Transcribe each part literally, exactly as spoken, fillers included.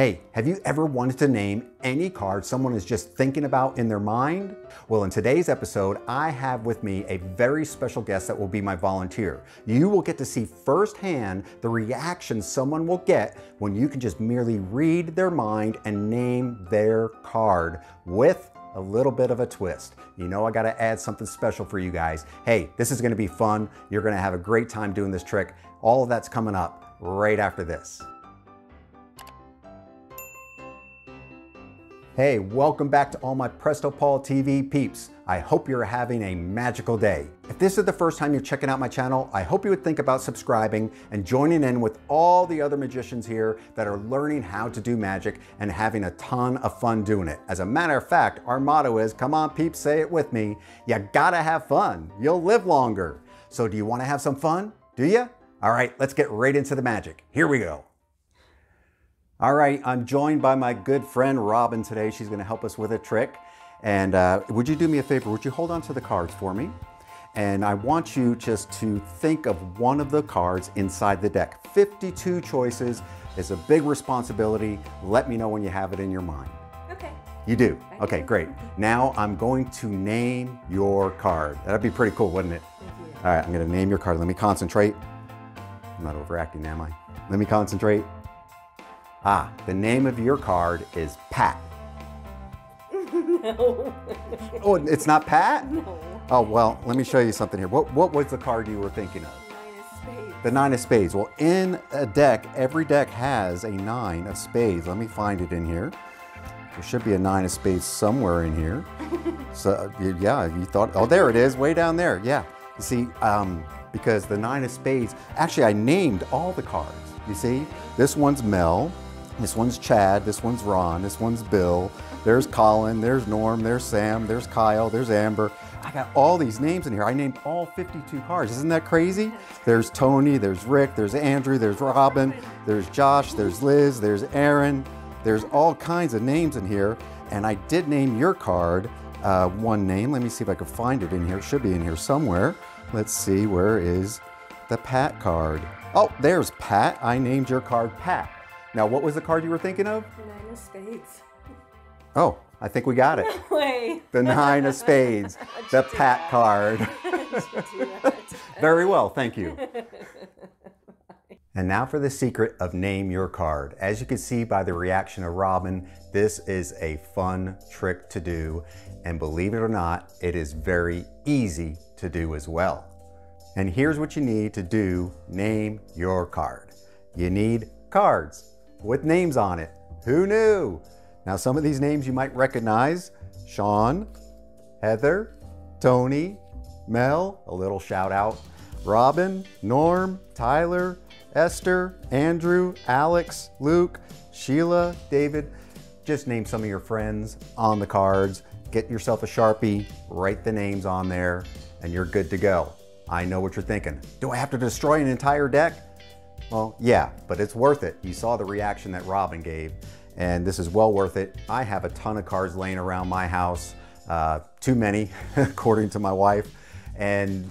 Hey, have you ever wanted to name any card someone is just thinking about in their mind? Well, in today's episode, I have with me a very special guest that will be my volunteer. You will get to see firsthand the reaction someone will get when you can just merely read their mind and name their card with a little bit of a twist. You know I gotta add something special for you guys. Hey, this is gonna be fun. You're gonna have a great time doing this trick. All of that's coming up right after this. Hey, welcome back to all my Presto Paul T V peeps. I hope you're having a magical day. If this is the first time you're checking out my channel, I hope you would think about subscribing and joining in with all the other magicians here that are learning how to do magic and having a ton of fun doing it. As a matter of fact, our motto is, come on peeps, say it with me, you gotta have fun, you'll live longer. So do you wanna have some fun? Do you? All right, let's get right into the magic. Here we go. All right, I'm joined by my good friend Robin today. She's gonna help us with a trick. And uh, would you do me a favor? Would you hold on to the cards for me? And I want you just to think of one of the cards inside the deck. fifty-two choices is a big responsibility. Let me know when you have it in your mind. Okay. You do? Okay, great. Now I'm going to name your card. That'd be pretty cool, wouldn't it? All right, I'm gonna name your card. Let me concentrate. I'm not overacting, am I? Let me concentrate. Ah, the name of your card is Pat. No. Oh, it's not Pat? No. Oh, well, let me show you something here. What, what was the card you were thinking of? Nine of spades. The nine of spades. Well, in a deck, every deck has a nine of spades. Let me find it in here. There should be a nine of spades somewhere in here. So, yeah, you thought, oh, there it is, way down there. Yeah. You see, um, because the nine of spades, actually, I named all the cards. You see, this one's Mel. This one's Chad, this one's Ron, this one's Bill, there's Colin, there's Norm, there's Sam, there's Kyle, there's Amber. I got all these names in here. I named all fifty-two cards. Isn't that crazy? There's Tony, there's Rick, there's Andrew, there's Robin, there's Josh, there's Liz, there's Aaron. There's all kinds of names in here. And I did name your card uh, one name. Let me see if I can find it in here. It should be in here somewhere. Let's see, where is the Pat card? Oh, there's Pat. I named your card Pat. Now, what was the card you were thinking of? Nine of spades. Oh, I think we got it. No way. The nine of spades, the Pat card. Very well, thank you. And now for the secret of name your card. As you can see by the reaction of Robin, this is a fun trick to do. And believe it or not, it is very easy to do as well. And here's what you need to do, name your card. You need cards with names on it. Who knew? Now, some of these names you might recognize. Sean, Heather, Tony, Mel, a little shout out, Robin, Norm, Tyler, Esther, Andrew, Alex, Luke, Sheila, David. Just name some of your friends on the cards. Get yourself a Sharpie, write the names on there, and you're good to go. I know what you're thinking. Do I have to destroy an entire deck? Well, yeah, but it's worth it. You saw the reaction that Robin gave, and this is well worth it. I have a ton of cards laying around my house, uh, too many, according to my wife, and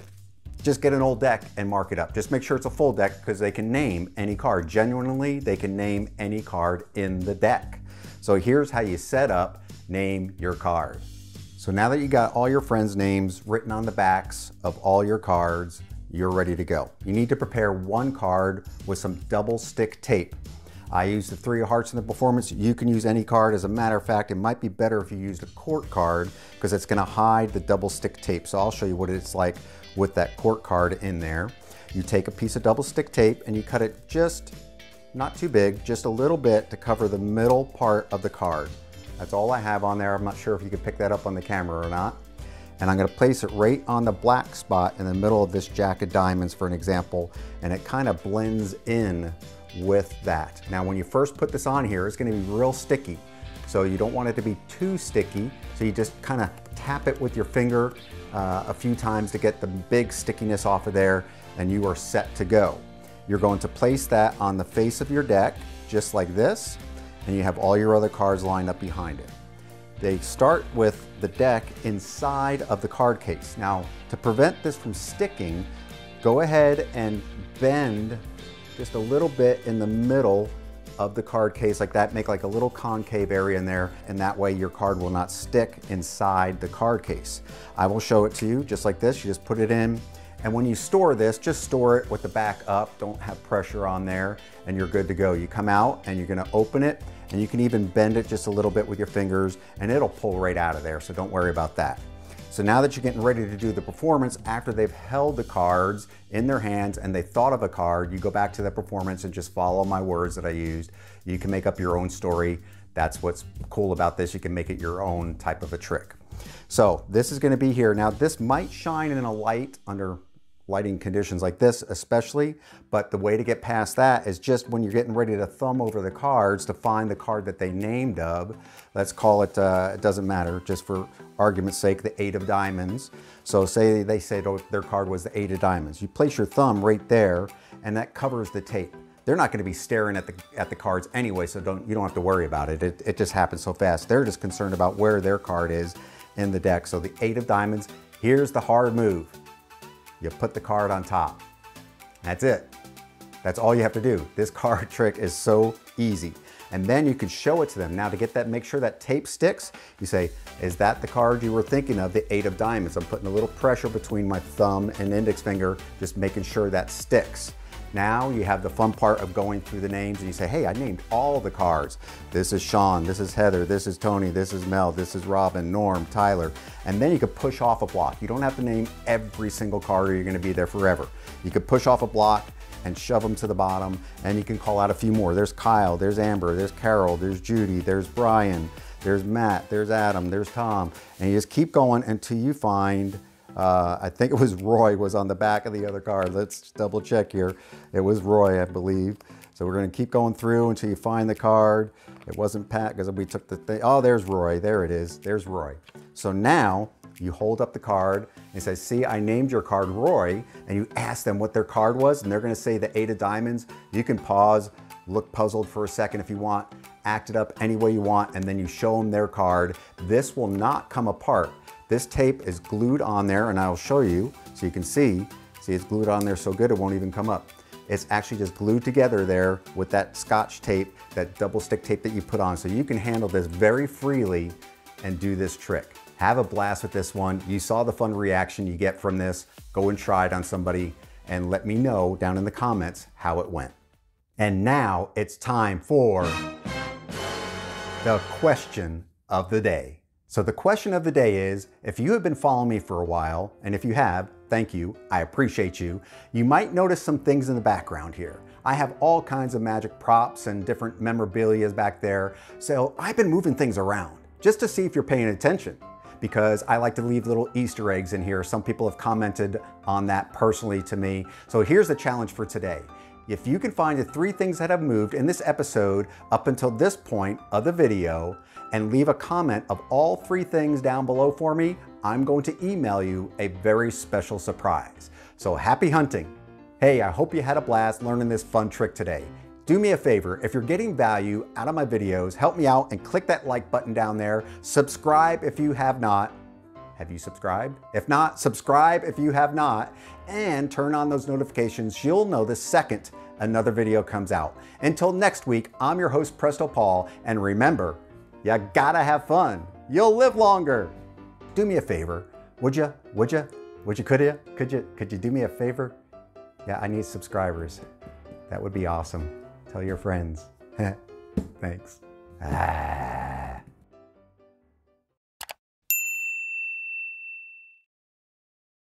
just get an old deck and mark it up. Just make sure it's a full deck because they can name any card. Genuinely, they can name any card in the deck. So here's how you set up name your card. So now that you got all your friends' names written on the backs of all your cards, you're ready to go. You need to prepare one card with some double stick tape. I used the three of hearts in the performance. You can use any card. As a matter of fact, it might be better if you used a court card because it's gonna hide the double stick tape. So I'll show you what it's like with that court card in there. You take a piece of double stick tape and you cut it just, not too big, just a little bit to cover the middle part of the card. That's all I have on there. I'm not sure if you can pick that up on the camera or not. And I'm gonna place it right on the black spot in the middle of this jack of diamonds for an example, and it kind of blends in with that. Now, when you first put this on here, it's gonna be real sticky. So you don't want it to be too sticky, so you just kind of tap it with your finger uh, a few times to get the big stickiness off of there, and you are set to go. You're going to place that on the face of your deck, just like this, and you have all your other cards lined up behind it. They start with the deck inside of the card case. Now, to prevent this from sticking, go ahead and bend just a little bit in the middle of the card case like that, make like a little concave area in there, and that way your card will not stick inside the card case. I will show it to you just like this. You just put it in, and when you store this, just store it with the back up, don't have pressure on there, and you're good to go. You come out and you're gonna open it, and you can even bend it just a little bit with your fingers and it'll pull right out of there, so don't worry about that. So now that you're getting ready to do the performance, after they've held the cards in their hands and they thought of a card, you go back to that performance and just follow my words that I used. You can make up your own story. That's what's cool about this. You can make it your own type of a trick. So this is gonna be here. Now this might shine in a light under lighting conditions like this especially, but the way to get past that is just when you're getting ready to thumb over the cards to find the card that they named of, let's call it, uh, it doesn't matter, just for argument's sake, the eight of diamonds. So say they said oh, their card was the eight of diamonds. You place your thumb right there and that covers the tape. They're not gonna be staring at the, at the cards anyway, so don't, you don't have to worry about it. it. It just happens so fast. They're just concerned about where their card is in the deck. So the eight of diamonds, here's the hard move. You put the card on top. That's it. That's all you have to do. This card trick is so easy. And then you can show it to them. Now to get that, make sure that tape sticks, you say, is that the card you were thinking of, the eight of diamonds? I'm putting a little pressure between my thumb and index finger, just making sure that sticks. Now you have the fun part of going through the names and you say, hey, I named all the cards. This is Sean, this is Heather, this is Tony, this is Mel, this is Robin, Norm, Tyler. And then you could push off a block. You don't have to name every single card or you're gonna be there forever. You could push off a block and shove them to the bottom and you can call out a few more. There's Kyle, there's Amber, there's Carol, there's Judy, there's Brian, there's Matt, there's Adam, there's Tom. And you just keep going until you find Uh, I think it was Roy was on the back of the other card. Let's double check here. It was Roy, I believe. So we're gonna keep going through until you find the card. It wasn't Pat because we took the thing. Oh, there's Roy, there it is, there's Roy. So now you hold up the card and say, see, I named your card Roy, and you ask them what their card was, and they're gonna say the eight of diamonds. You can pause, look puzzled for a second if you want, act it up any way you want, and then you show them their card. This will not come apart. This tape is glued on there, and I'll show you so you can see. See, it's glued on there so good it won't even come up. It's actually just glued together there with that Scotch tape, that double stick tape that you put on. So you can handle this very freely and do this trick. Have a blast with this one. You saw the fun reaction you get from this. Go and try it on somebody and let me know down in the comments how it went. And now it's time for the question of the day. So the question of the day is, if you have been following me for a while, and if you have, thank you, I appreciate you, you might notice some things in the background here. I have all kinds of magic props and different memorabilia back there, so I've been moving things around just to see if you're paying attention, because I like to leave little Easter eggs in here. Some people have commented on that personally to me. So here's the challenge for today. If you can find the three things that have moved in this episode up until this point of the video and leave a comment of all three things down below for me, I'm going to email you a very special surprise. So happy hunting. Hey, I hope you had a blast learning this fun trick today. Do me a favor, if you're getting value out of my videos, help me out and click that like button down there. Subscribe if you have not. Have you subscribed? If not, subscribe if you have not, and turn on those notifications. You'll know the second another video comes out. Until next week, I'm your host, Presto Paul, and remember, you gotta have fun. You'll live longer. Do me a favor, would you? Would you? Would you? Could you? Could you? Could you do me a favor? Yeah, I need subscribers. That would be awesome. Tell your friends. Thanks. Ah.